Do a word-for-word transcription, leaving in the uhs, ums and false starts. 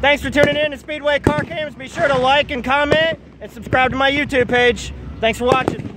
Thanks for tuning in to Speedway Car Cams. Be sure to like and comment and subscribe to my YouTube page. Thanks for watching.